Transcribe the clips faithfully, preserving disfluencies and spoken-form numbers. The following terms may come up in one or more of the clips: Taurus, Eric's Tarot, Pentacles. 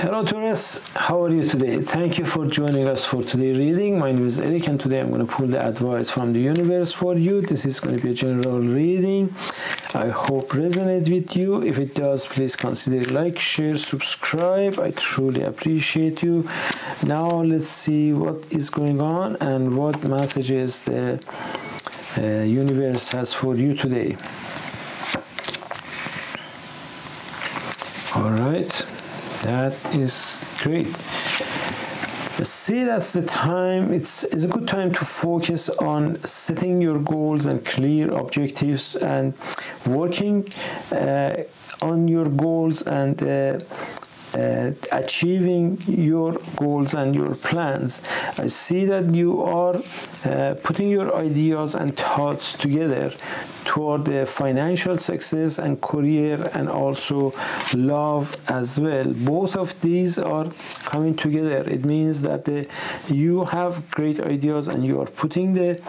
Hello Taurus, how are you today? Thank you for joining us for today's reading. My name is Eric and today I'm going to pull the advice from the universe for you. This is going to be a general reading. I hope resonates with you. If it does, please consider like, share, subscribe. I truly appreciate you. Now let's see what is going on and what messages the uh, universe has for you today. All right. That is great. See, that's the time. It's, it's a good time to focus on setting your goals and clear objectives and working uh, on your goals and uh, uh, achieving your goals and your plans. I see that you are uh, putting your ideas and thoughts together toward the financial success and career and also love as well. Both of these are coming together. It means that the, you have great ideas and you are putting the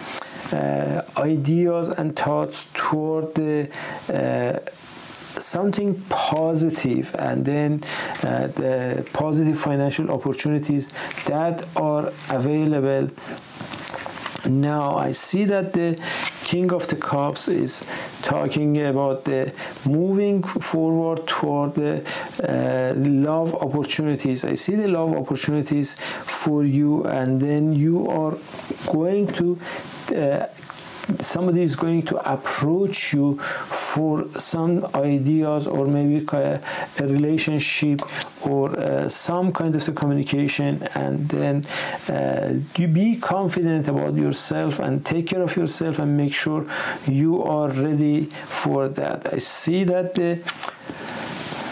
uh, ideas and thoughts toward the uh, something positive, and then uh, the positive financial opportunities that are available. Now I see that the King of the Cups is talking about the moving forward toward the uh, love opportunities. I see the love opportunities for you, and then you are going to uh, somebody is going to approach you for some ideas, or maybe a relationship, or uh, some kind of communication, and then uh, you be confident about yourself and take care of yourself and make sure you are ready for that. I see that the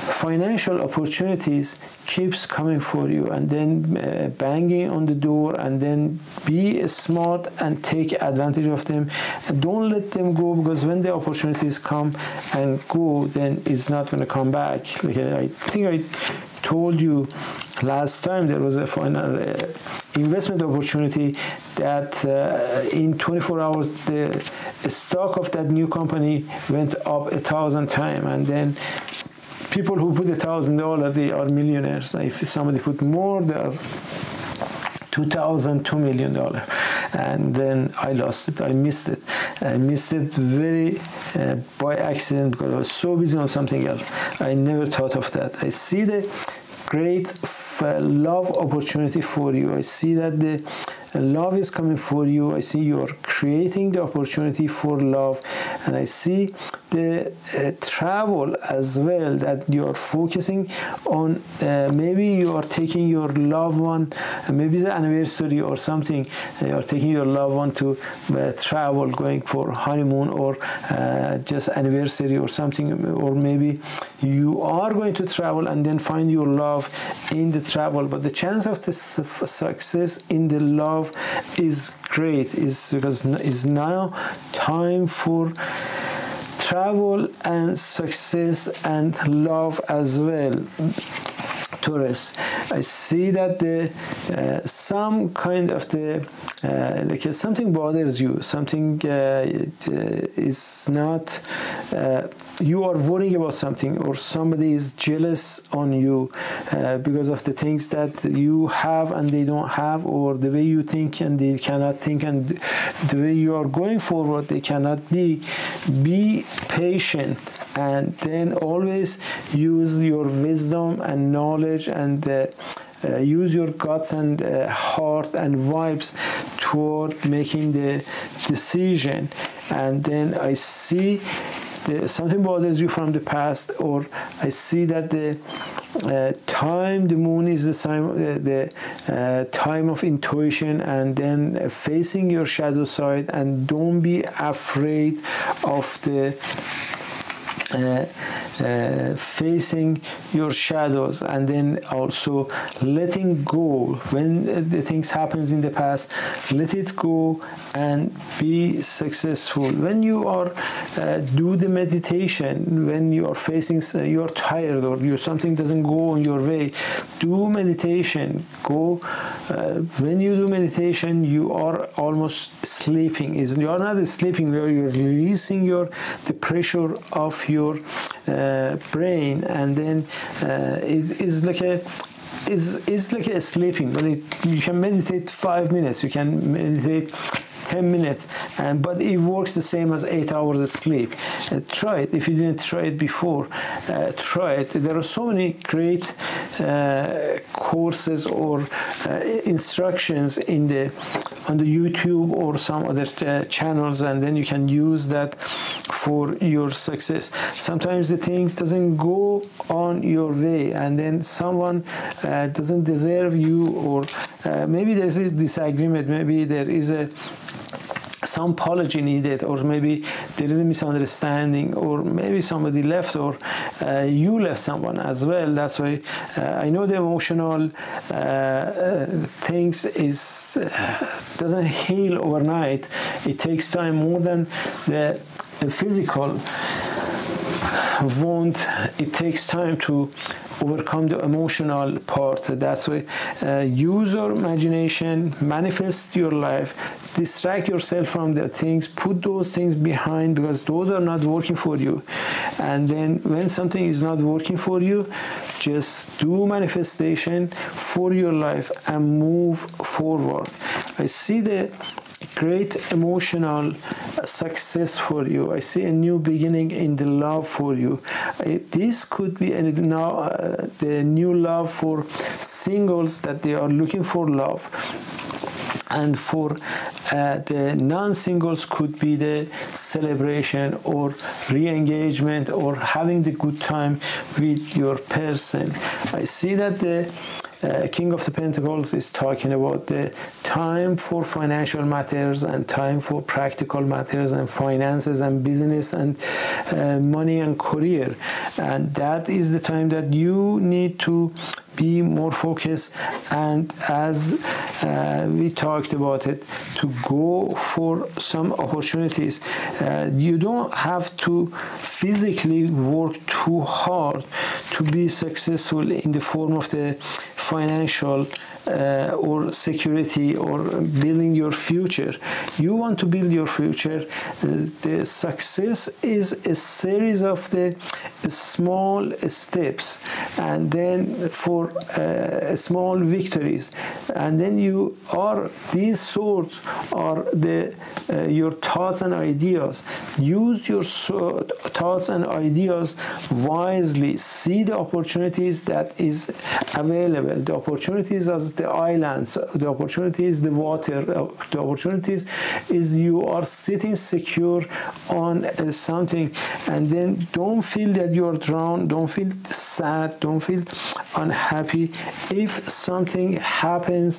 financial opportunities keeps coming for you, and then uh, banging on the door, and then be smart and take advantage of them, and don't let them go, because when the opportunities come and go, then it's not going to come back. Like I think I told you last time, there was a final uh, investment opportunity that uh, in twenty-four hours the stock of that new company went up a thousand times, and then people who put a thousand dollars, they are millionaires. If somebody put more, they are two thousand, two million dollars. And then I lost it. I missed it. I missed it very uh, by accident, because I was so busy on something else. I never thought of that. I see the great love opportunity for you. I see that the love is coming for you. I see you are creating the opportunity for love, and I see the uh, travel as well, that you are focusing on. Uh, maybe you are taking your loved one, uh, maybe the anniversary or something, uh, you are taking your loved one to uh, travel, going for honeymoon, or uh, just anniversary or something, or maybe you are going to travel and then find your love in the travel. But the chance of the success in the love is great, is because it's now time for travel and success and love as well. Taurus, I see that the uh, some kind of the uh, like something bothers you, something uh, it, uh, is not uh, you are worrying about something, or somebody is jealous on you uh, because of the things that you have and they don't have, or the way you think and they cannot think, and the way you are going forward they cannot be. Be patient, and then always use your wisdom and knowledge, and uh, uh, use your guts and uh, heart and vibes toward making the decision. And then I see the, something bothers you from the past, or I see that the Uh, time, the moon is the time, uh, the uh, time of intuition, and then uh, facing your shadow side, and don't be afraid of the Uh, uh, facing your shadows, and then also letting go when the things happens in the past. Let it go and be successful. When you are uh, do the meditation, when you are facing, uh, you are tired, or you something doesn't go on your way, do meditation. Go uh, when you do meditation, you are almost sleeping. Is you are not sleeping, you are releasing your the pressure of your Uh, brain, and then uh, it is like a is is like a sleeping, but it, you can meditate five minutes, you can meditate ten minutes, and but it works the same as eight hours of sleep. Uh, try it if you didn't try it before. Uh, try it. There are so many great uh, courses or uh, instructions in the on the YouTube or some other uh, channels, and then you can use that for your success. Sometimes the things doesn't go on your way, and then someone uh, doesn't deserve you, or uh, maybe there's a disagreement, maybe there is a some apology needed, or maybe there is a misunderstanding, or maybe somebody left, or uh, you left someone as well. That's why uh, I know the emotional uh, uh, things is uh, doesn't heal overnight. It takes time, more than the, the physical wound. It takes time to overcome the emotional part. That's why uh, use your imagination, manifest your life, distract yourself from the things, put those things behind, because those are not working for you. And then when something is not working for you, just do manifestation for your life and move forward. I see the great emotional success for you. I see a new beginning in the love for you. I, this could be a, now uh, the new love for singles, that they are looking for love. And for uh, the non-singles could be the celebration or re-engagement or having the good time with your person. I see that the Uh, King of the Pentacles is talking about the time for financial matters and time for practical matters and finances and business and uh, money and career, and that is the time that you need to be more focused, and as uh, we talked about it, to go for some opportunities. Uh, you don't have to physically work too hard to be successful in the form of the financial Uh, or security or building your future. You want to build your future. Uh, the success is a series of the small steps, and then for uh, small victories, and then you are, these swords are the uh, your thoughts and ideas. Use your so thoughts and ideas wisely. See the opportunities that is available, the opportunities as the islands, the opportunity is the water, the opportunities is you are sitting secure on uh, something, and then don't feel that you are drowned, don't feel sad, don't feel unhappy if something happens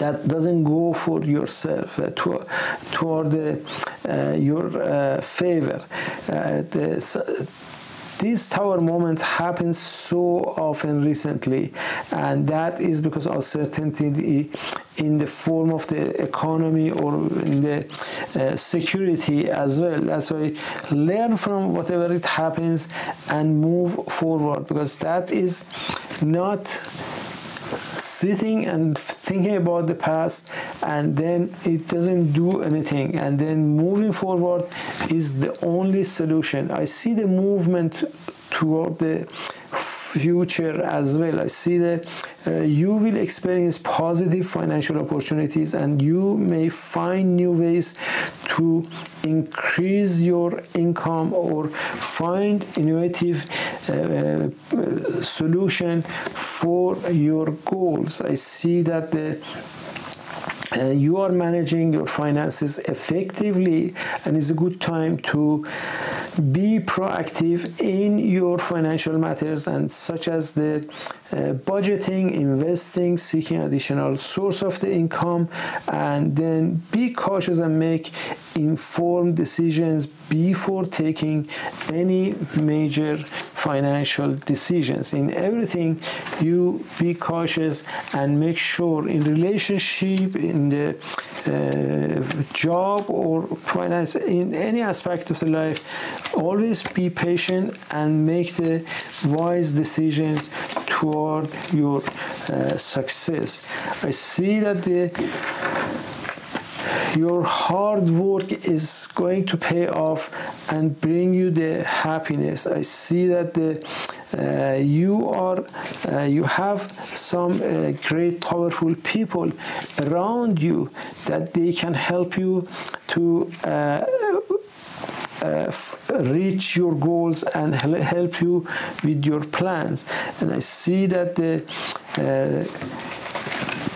that doesn't go for yourself, uh, to, toward the, uh, your uh, favor. Uh, the, This tower moment happens so often recently, and that is because uncertainty in the form of the economy or in the uh, security as well. That's why learn from whatever it happens and move forward, because that is not sitting and thinking about the past and then it doesn't do anything, and then moving forward is the only solution. I see the movement toward the future as well. I see that uh, you will experience positive financial opportunities, and you may find new ways to increase your income or find innovative uh, solution for your goals. I see that the Uh, you are managing your finances effectively, and it's a good time to be proactive in your financial matters, and such as the uh, budgeting, investing, seeking additional source of the income, and then be cautious and make informed decisions before taking any major financial decisions. In everything, you be cautious and make sure in relationship, in the uh, job or finance, in any aspect of the life, always be patient and make the wise decisions toward your uh, success. I see that the your hard work is going to pay off and bring you the happiness. I see that the Uh, you are uh, you have some uh, great powerful people around you that they can help you to uh, uh, reach your goals and help you with your plans. And I see that the uh,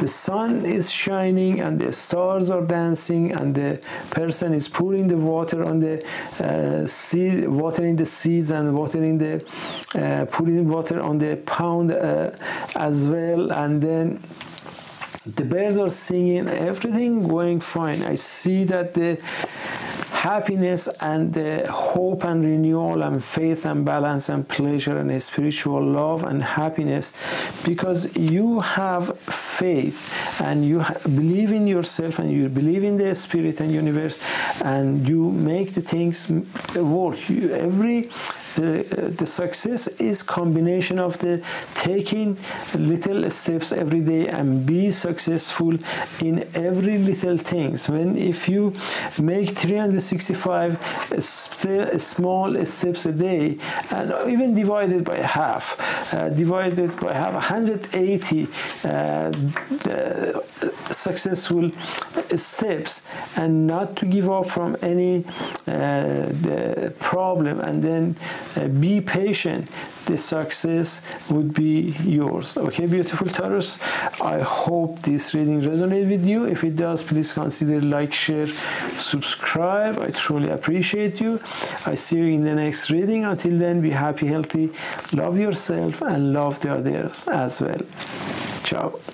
The sun is shining and the stars are dancing and the person is pouring the water on the uh, seed, watering the seeds and watering the uh, pouring water on the pond uh, as well, and then the birds are singing, everything going fine. I see that the happiness and the hope and renewal and faith and balance and pleasure and spiritual love and happiness, because you have faith and you believe in yourself and you believe in the spirit and universe, and you make the things work. You, every The, the success is combination of the taking little steps every day and be successful in every little things. When if you make three hundred sixty-five st small steps a day, and even divided by half, uh, divided by half, one hundred eighty uh, the successful steps, and not to give up from any uh, the problem, and then Uh, be patient, the success would be yours. Okay, beautiful Taurus, I hope this reading resonated with you. If it does, please consider like, share, subscribe. I truly appreciate you. I see you in the next reading. Until then, be happy, healthy, love yourself and love the others as well. Ciao.